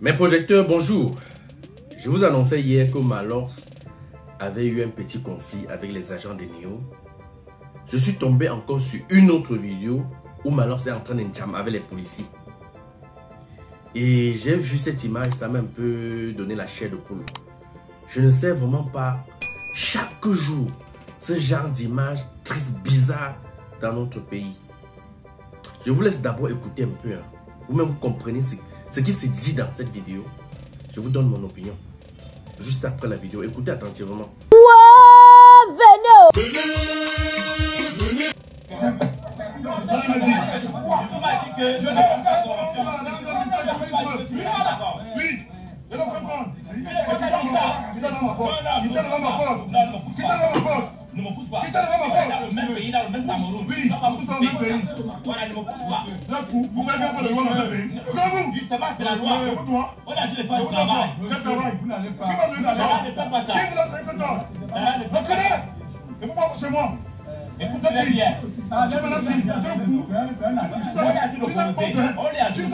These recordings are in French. Mes projecteurs, bonjour. Je vous annonçais hier que Malors avait eu un petit conflit avec les agents de Neo. Je suis tombé encore sur une autre vidéo où Malors est en train de jam avec les policiers. Et j'ai vu cette image, ça m'a un peu donné la chair de poule. Je ne sais vraiment pas, chaque jour, ce genre d'image triste, bizarre dans notre pays. Je vous laisse d'abord écouter un peu. Vous-même, vous comprenez ce qui se dit dans cette vidéo. Je vous donne mon opinion. Juste après la vidéo, écoutez attentivement. Ouah, venez, ne me pousse pas. Dans le même pays, dans le même Cameroun. Oui, on pousse dans le même pays. Voilà, ne me pousse pas. Là, vous ne mettez pas de loi dans le pays. Justement, c'est la loi. On a dit de faire le travail. Vous n'allez pas. Ne faites pas ça. Qui vous a fait le temps? Vous connaissez? Et vous parlez chez moi. Écoutez bien. Je me lance. Vous avez respecté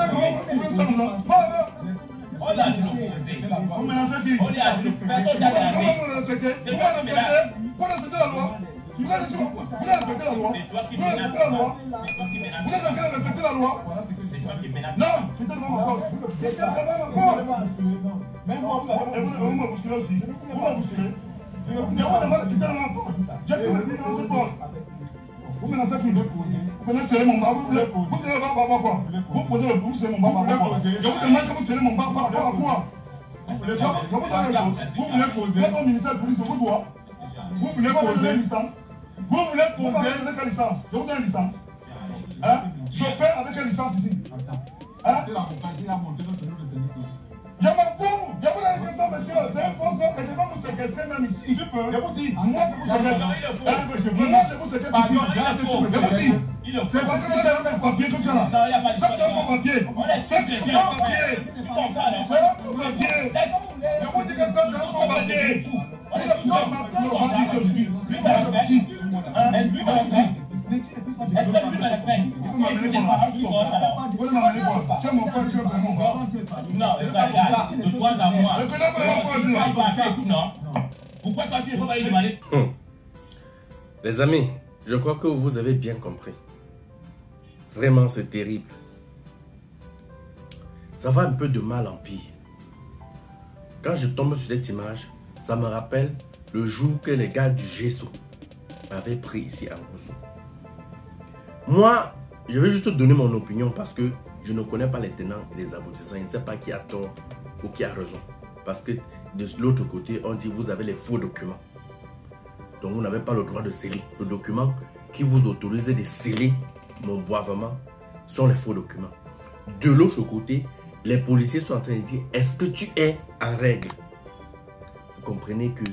la loi. Non, c'est tellement encore. C'est tellement encore. Même moi, vous m'avez bousculé aussi. Vous m'avez bousculé. Mais on demande c'est tellement encore. J'ai tout le monde dans ce port. Vous menacez qui? Vous menacez mon baba. Vous serez mon baba quoi? Vous posez le bout, c'est mon baba quoi? Je vous demande que vous serez mon baba quoi? Vous voulez poser. Vous êtes ministère de police, vous doit. Vous voulez poser licence. Vous voulez poser avec licence. Je vous donne une licence. Hein? Je fais avec la licence ici. Hein? Je m'en fous. Je vous donne une licence, monsieur. C'est un faux nom. Je vais vous séquestrer même ici. Je peux. Je vous dis. Moi, je vous séquestre. Moi, je vous séquestre ici. Je vous dis. C'est parce que c'est un faux papier que tu as là. Ça, c'est un faux papier. Ça, c'est un faux papier. C'est un faux papier. Je vous dis que ça, c'est un faux papier. Les amis, je crois que vous avez bien compris. Vraiment, c'est terrible. Ça va un peu de mal en pire. Quand je tombe sur cette image, ça me rappelle le jour que les gars du GESO m'avaient pris ici à Angusso. Moi, je vais juste donner mon opinion parce que je ne connais pas les tenants et les aboutissants. Je ne sais pas qui a tort ou qui a raison. Parce que de l'autre côté, on dit vous avez les faux documents. Donc, vous n'avez pas le droit de sceller. Le document qui vous autorise de sceller mon boivement sont les faux documents. De l'autre côté, les policiers sont en train de dire est-ce que tu es en règle? Comprenez que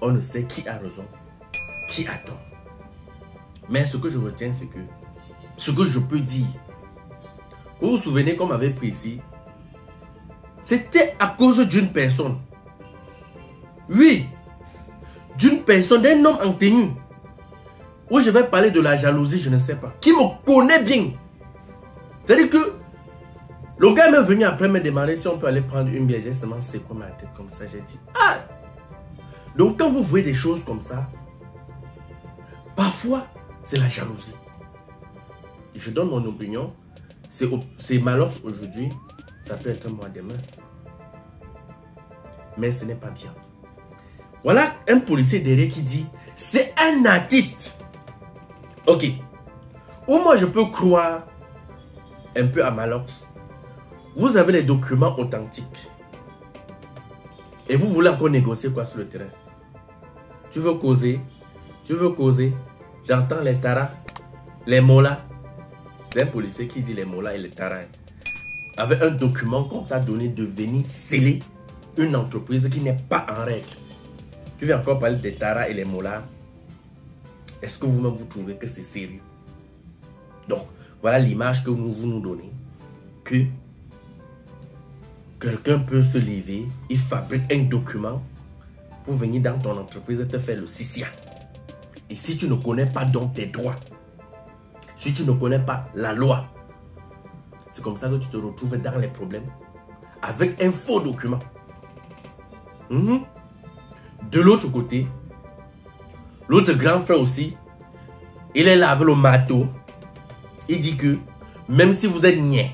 on ne sait qui a raison, qui a tort. Mais ce que je retiens, c'est que ce que je peux dire, vous vous souvenez qu'on m'avait pris ici, c'était à cause d'une personne. Oui, d'une personne, d'un homme en tenue. Où je vais parler de la jalousie, je ne sais pas. Qui me connaît bien. C'est-à-dire que le gars m'est venu après me demander si on peut aller prendre une bière. J'ai seulement secoué ma tête comme ça. J'ai dit ah. Donc, quand vous voyez des choses comme ça, parfois, c'est la jalousie. Et je donne mon opinion. C'est Malors aujourd'hui, ça peut être moi demain. Mais ce n'est pas bien. Voilà un policier derrière qui dit, c'est un artiste. Ok. Ou moi, je peux croire un peu à Malors. Vous avez les documents authentiques. Et vous voulez encore négocier quoi sur le terrain? Tu veux causer? Tu veux causer? J'entends les taras, les molas. C'est un policier qui dit les molas et les taras. Avec un document qu'on t'a donné de venir sceller une entreprise qui n'est pas en règle. Tu veux encore parler des taras et les molas? Est-ce que vous-même vous trouvez que c'est sérieux? Donc, voilà l'image que vous nous donnez. Que quelqu'un peut se lever, il fabrique un document pour venir dans ton entreprise et te faire le sissia. Et si tu ne connais pas donc tes droits, si tu ne connais pas la loi, c'est comme ça que tu te retrouves dans les problèmes avec un faux document. De l'autre côté, l'autre grand frère aussi, il est là avec le marteau. Il dit que même si vous êtes niais,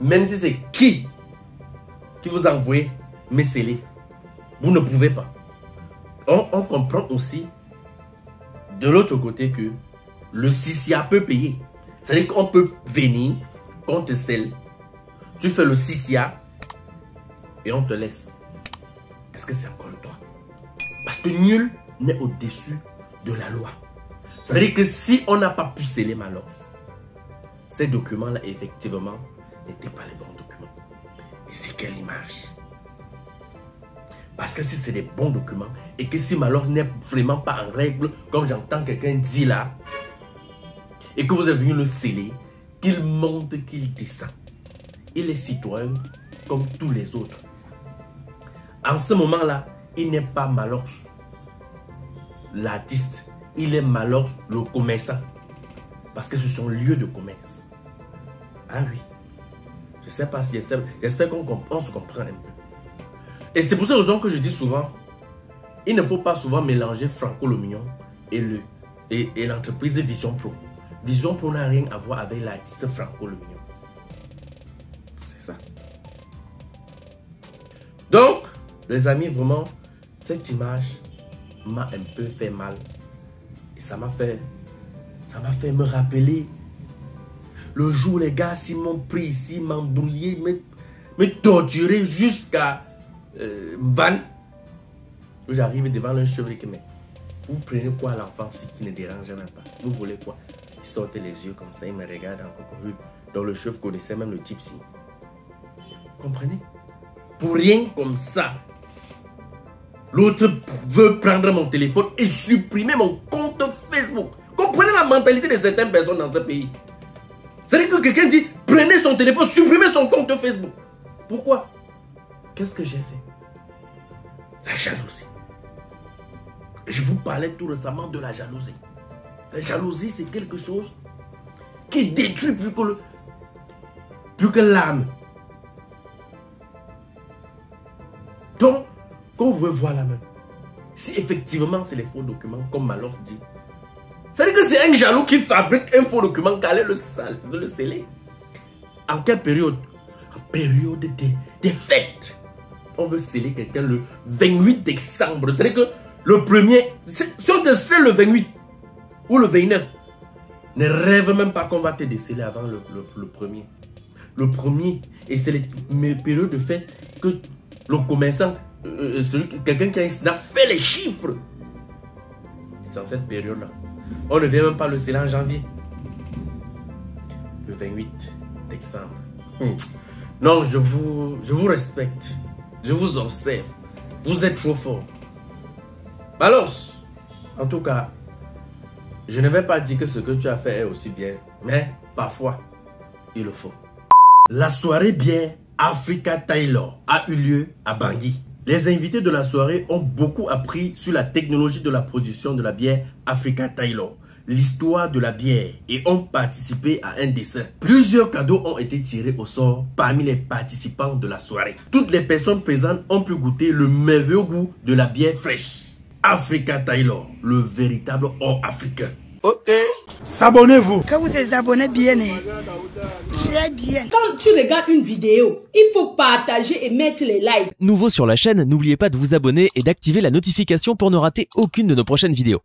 même si c'est qui vous envoie, mais c'est les. Vous ne pouvez pas. On comprend aussi de l'autre côté que le CCA peut payer. C'est-à-dire qu'on peut venir, qu'on te scelle, tu fais le CCA et on te laisse. Est-ce que c'est encore le droit? Parce que nul n'est au-dessus de la loi. Ça veut dire que si on n'a pas pu sceller Malors, ces documents-là, effectivement, n'étaient pas les bons documents. Et c'est quelle image? Parce que si c'est des bons documents et que si Malors n'est vraiment pas en règle, comme j'entends quelqu'un dire là, et que vous êtes venu le sceller, qu'il monte, qu'il descend. Il est citoyen comme tous les autres. En ce moment-là, il n'est pas Malors l'artiste, il est Malors le commerçant. Parce que ce sont lieux de commerce. Ah oui. Je ne sais pas si... J'espère qu'on se comprend un peu. Et c'est pour cette raison que je dis souvent, il ne faut pas souvent mélanger Franco le Mignon et l'entreprise Vision Pro. Vision Pro n'a rien à voir avec l'artiste Franco le Mignon. C'est ça. Donc, les amis, vraiment, cette image m'a un peu fait mal. Et ça m'a fait me rappeler le jour où les gars s'ils m'ont pris ici, m'embrouillé, me torturé jusqu'à Van. J'arrive devant un chevalier qui me dit, vous prenez quoi l'enfant si qui ne dérange même pas? Vous voulez quoi? Il sortait les yeux comme ça, il me regarde encore. Donc le chef connaissait même le type-ci. Comprenez? Pour rien comme ça, l'autre veut prendre mon téléphone et supprimer mon compte Facebook. Comprenez la mentalité de certaines personnes dans ce pays. C'est-à-dire que quelqu'un dit, prenez son téléphone, supprimez son compte Facebook. Pourquoi? Qu'est-ce que j'ai fait? La jalousie. Je vous parlais tout récemment de la jalousie. La jalousie, c'est quelque chose qui détruit plus que l'âme. Donc, qu'on veut voir la main. Si effectivement, c'est les faux documents, comme Malors dit, c'est-à-dire que c'est un jaloux qui fabrique un faux document, qu'allait le sceller. En quelle période? En période des fêtes. On veut sceller quelqu'un le 28 décembre. C'est-à-dire que le premier, si on te scelle le 28 ou le 29, ne rêve même pas qu'on va te déceller avant le premier. Le premier, et c'est les périodes de fête que le commerçant, quelqu'un qui a un snap, fait les chiffres. C'est en cette période-là. On ne vient même pas le sceller en janvier. Le 28 décembre. Non, je vous respecte. Je vous observe. Vous êtes trop fort. Malors, en tout cas, je ne vais pas dire que ce que tu as fait est aussi bien. Mais parfois, il le faut. La soirée bière Africa Taylor a eu lieu à Bangui. Les invités de la soirée ont beaucoup appris sur la technologie de la production de la bière Africa Taylor, l'histoire de la bière et ont participé à un dessin. Plusieurs cadeaux ont été tirés au sort parmi les participants de la soirée. Toutes les personnes présentes ont pu goûter le merveilleux goût de la bière fraîche. Africa Taylor, le véritable or africain. Ok, s'abonnez-vous. Quand vous êtes abonné bien, très bien. Quand tu regardes une vidéo, il faut partager et mettre les likes. Nouveau sur la chaîne, n'oubliez pas de vous abonner et d'activer la notification pour ne rater aucune de nos prochaines vidéos.